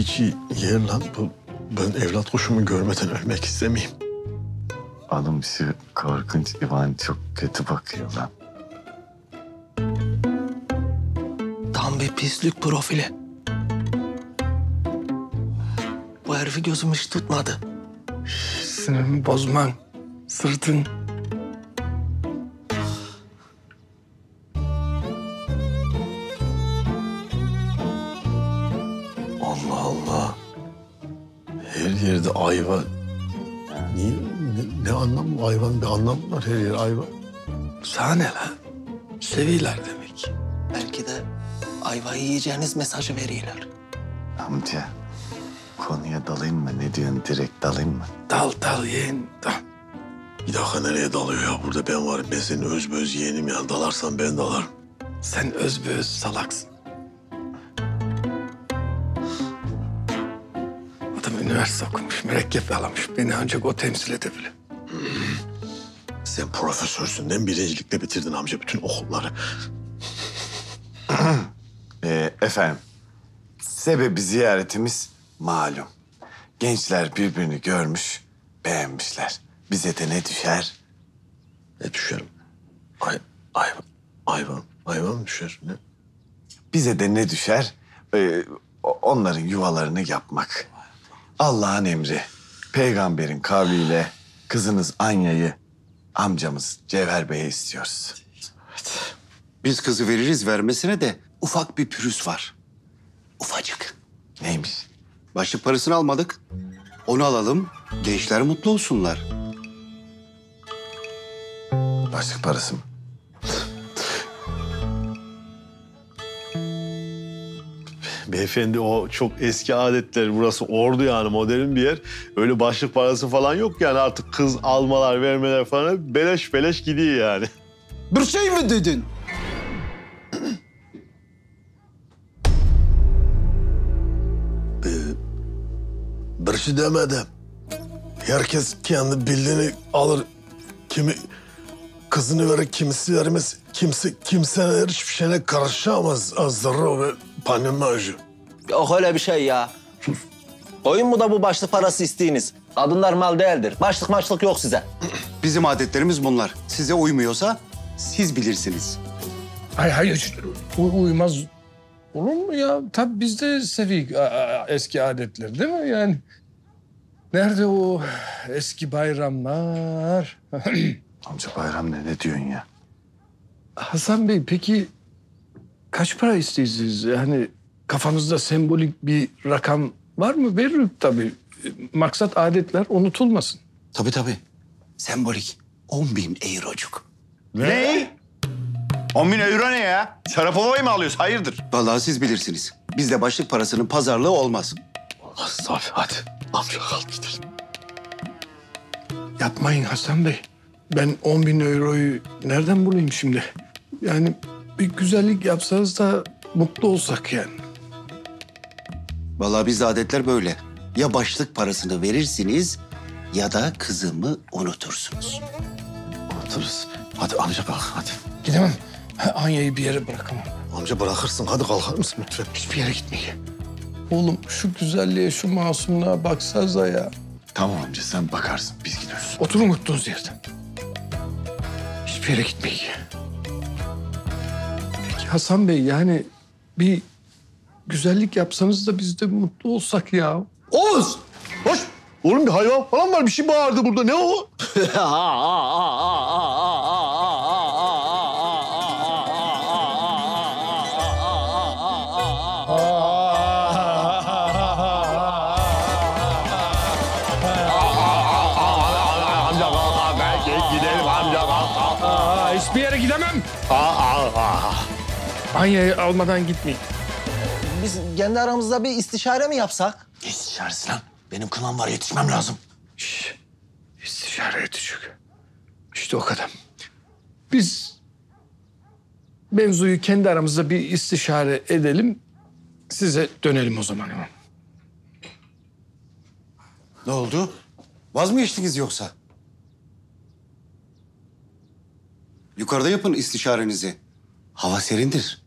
içi yer lan bu. Ben evlat kuşumu görmeden ölmek istemeyeyim. Adam şu Korkunç İvan çok kötü bakıyor lan. Tam bir pislik profili. Bu herifi gözüm hiç tutmadı. Sinirimi bozman, sırtın. Allah Allah. Her yerde ayva. Niye? Ne anlam var ayvanın? Bir anlam var her yer ayva. Sana ne lan? Seviyorlar demek. Belki de ayvayı yiyeceğiniz mesajı veriyorlar. Amca, konuya dalayım mı? Ne diyorsun? Direkt dalayım mı? Dal yeğen, dal. Bir dakika nereye dalıyor ya? Burada ben varım. Ben senin özböz yeğenim ya. Dalarsan ben dalarım. Sen özböz salaksın. Üniversite okumuş, mürekkep alamış. Beni ancak o temsil edebilir. Sen profesörsün, değil mi? Birincilikle bitirdin amca bütün okulları. Efendim, sebebi ziyaretimiz malum. Gençler birbirini görmüş, beğenmişler. Bize de ne düşer? Ne düşer? Hayvan mı düşer? Ne? Bize de ne düşer? Onların yuvalarını yapmak. Allah'ın emri, peygamberin kavliyle kızınız Anya'yı amcamız Cevher Bey'e istiyoruz. Evet. Biz kızı veririz, vermesine de ufak bir pürüz var. Ufacık. Neymiş? Başlık parasını almadık. Onu alalım, gençler mutlu olsunlar. Başlık parası mı? Beyefendi o çok eski adetler, burası Ordu yani modern bir yer. Öyle başlık parası falan yok yani artık kız almalar, vermeler falan beleş beleş gidiyor yani. Bir şey mi dedin? Bir şey demedim. Herkes kendi bildiğini alır. Kimi kızını verir, kimisi vermez. Kimseler hiçbir şeyine karışamaz. Zarro ve panemajı. Yok öyle bir şey ya. Sus. Koyun mu da bu başlık parası isteyiniz? Kadınlar mal değildir. Başlık maçlık yok size. Bizim adetlerimiz bunlar. Size uymuyorsa siz bilirsiniz. Hayır. Uymaz. Olur mu ya? Tabii biz de sevik eski adetler değil mi yani? Nerede o eski bayramlar? Amca bayram ne diyorsun ya? Hasan Bey peki kaç para isteyeceğiz? Hani kafanızda sembolik bir rakam var mı? Veririm tabii. Maksat adetler unutulmasın. Tabii. Sembolik. 10.000 eurocuk. Ne? 10.000 euro ne ya? Şarapova'yı mı alıyoruz? Hayırdır? Vallahi siz bilirsiniz. Bizde başlık parasının pazarlığı olmaz. Olmaz tabii hadi. Amca kalk gidelim. Yapmayın Hasan Bey. Ben 10.000 euroyu nereden bulayım şimdi? Yani bir güzellik yapsanız da mutlu olsak yani. Vallahi bizde adetler böyle. Ya başlık parasını verirsiniz ya da kızımı unutursunuz. Unuturuz. Hadi amca kalk hadi. Gidemem. Anya'yı bir yere bırakamam. Amca bırakırsın. Hadi kalkar mısın lütfen? Hiçbir yere gitmeyeyim. Oğlum şu güzelliğe, şu masumluğa baksanıza ya. Tamam amca sen bakarsın. Biz gidiyoruz. Oturun unuttuğunuz yerden. Hiçbir yere gitmeyin. Peki Hasan Bey yani bir güzellik yapsanız da biz de mutlu olsak ya. Oğuz! Hoş! Oğlum bir hayvan falan var bir şey bağırdı burada ne o? Hiçbir yere gidemem. Anya'yı almadan gitmeyin. Biz kendi aramızda bir istişare mi yapsak? Ne istişaresi lan? Benim kınam var yetişmem lazım. Şşş. İstişare yetişecek. İşte o kadar. Biz mevzuyu kendi aramızda bir istişare edelim. Size dönelim o zaman hemen. Ne oldu? Vaz mı geçtiniz yoksa? Yukarıda yapın istişarenizi. Hava serindir.